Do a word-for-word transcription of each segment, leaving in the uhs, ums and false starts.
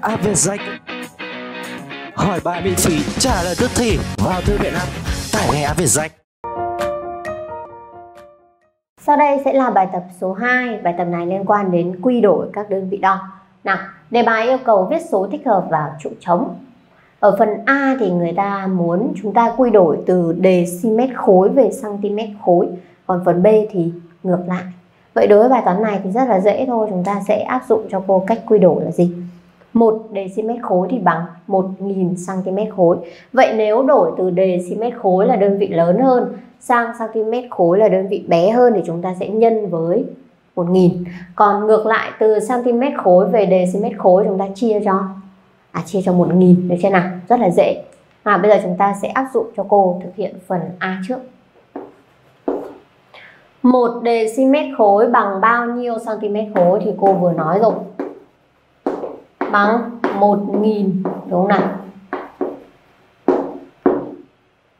app VietJack, hỏi bài miễn phí, trả lời tức thì. Vào thư viện app, tải ngay app VietJack. Sau đây sẽ là bài tập số hai. Bài tập này liên quan đến quy đổi các đơn vị đo. Nào, đề bài yêu cầu viết số thích hợp vào trụ trống. Ở phần A thì người ta muốn chúng ta quy đổi từ dm khối về cm khối, còn phần B thì ngược lại. Vậy đối với bài toán này thì rất là dễ thôi, chúng ta sẽ áp dụng cho cô cách quy đổi là gì? một dm khối thì bằng một nghìn cm khối. Vậy nếu đổi từ dm khối là đơn vị lớn hơn sang cm khối là đơn vị bé hơn thì chúng ta sẽ nhân với một nghìn. Còn ngược lại từ cm khối về dm khối chúng ta chia cho à, chia cho một nghìn, được chưa nào? Rất là dễ. À, bây giờ chúng ta sẽ áp dụng cho cô thực hiện phần A trước. một dm khối bằng bao nhiêu cm khối thì cô vừa nói rồi. Bằng một nghìn, đúng không nào?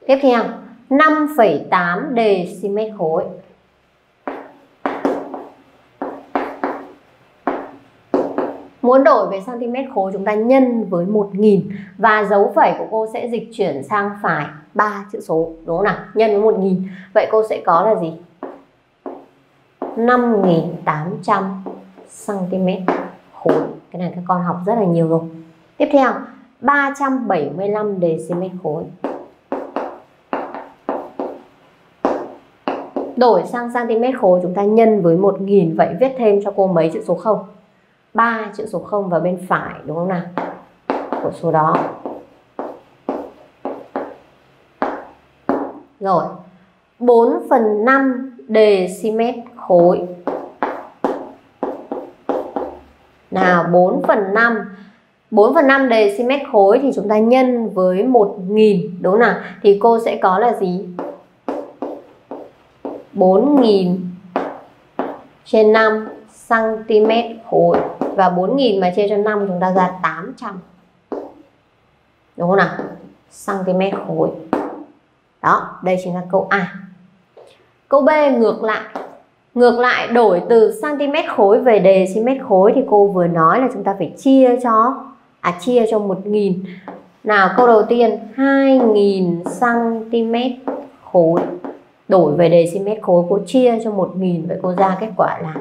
Tiếp theo, năm phẩy tám dm khối. Muốn đổi về cm khối chúng ta nhân với một nghìn, và dấu phẩy của cô sẽ dịch chuyển sang phải ba chữ số, đúng không nào? Nhân với một nghìn. Vậy cô sẽ có là gì? năm nghìn tám trăm cm khối. Cái này các con học rất là nhiều rồi. Tiếp theo, ba trăm bảy mươi lăm dm khối. Đổi sang cm khối chúng ta nhân với một nghìn, vậy viết thêm cho cô mấy chữ số không? ba chữ số không vào bên phải, đúng không nào, của số đó. Rồi, bốn phần năm dm khối. Nào, bốn phần năm dm khối thì chúng ta nhân với một nghìn, đúng không nào? Thì cô sẽ có là gì? bốn nghìn trên năm cm khối, và bốn nghìn mà chia cho năm chúng ta ra tám trăm, đúng không nào? Cm khối. Đó, đây chính là câu A. Câu B ngược lại. Ngược lại đổi từ cm khối về dm khối thì cô vừa nói là chúng ta phải chia cho à chia cho một nghìn. Nào, câu đầu tiên hai nghìn cm khối đổi về dm khối, cô chia cho một nghìn, vậy cô ra kết quả là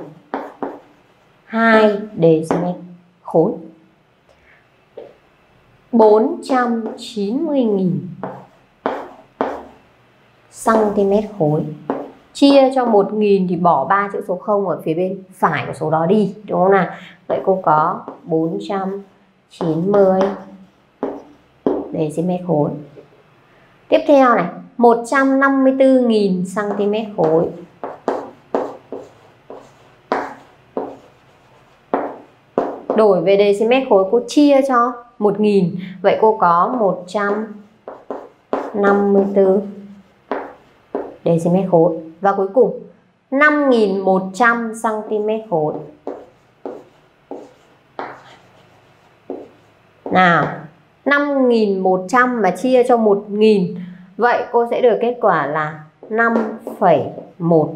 hai dm khối. bốn trăm chín mươi nghìn cm khối. Chia cho một nghìn thì bỏ ba chữ số không ở phía bên phải của số đó đi, đúng không nào? Vậy cô có bốn trăm chín mươi dm khối. Tiếp theo này, một trăm năm mươi tư nghìn cm khối. Đổi về dm khối cô chia cho một nghìn, vậy cô có một trăm năm mươi tư dm khối. Và cuối cùng năm nghìn một trăm cm khối. Nào, năm nghìn một trăm mà chia cho một nghìn, vậy cô sẽ được kết quả là năm phẩy một,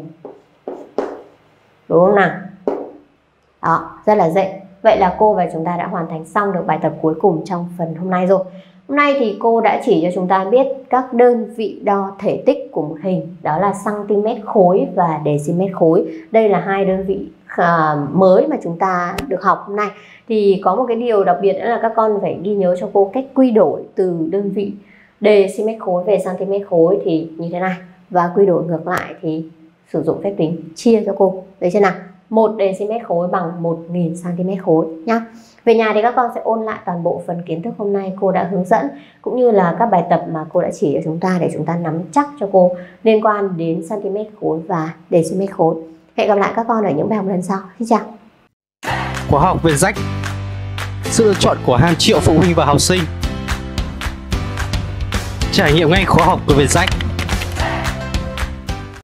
đúng không nào? Đó, rất là dễ. Vậy là cô và chúng ta đã hoàn thành xong được bài tập cuối cùng trong phần hôm nay rồi. Hôm nay thì cô đã chỉ cho chúng ta biết các đơn vị đo thể tích của một hình, đó là cm khối và dm khối. Đây là hai đơn vị uh, mới mà chúng ta được học hôm nay. Thì có một cái điều đặc biệt là các con phải ghi nhớ cho cô cách quy đổi từ đơn vị dm khối về cm khối thì như thế này, và quy đổi ngược lại thì sử dụng phép tính chia cho cô, đấy chưa nào? một dm khối bằng một nghìn cm khối nhá. Về nhà thì các con sẽ ôn lại toàn bộ phần kiến thức hôm nay cô đã hướng dẫn, cũng như là các bài tập mà cô đã chỉ cho chúng ta để chúng ta nắm chắc cho cô liên quan đến cm khối và dm khối. Hẹn gặp lại các con ở những bài học lần sau. Xin chào. Khóa học VietJack, sự lựa chọn của hàng triệu phụ huynh và học sinh. Trải nghiệm ngay khóa học của VietJack.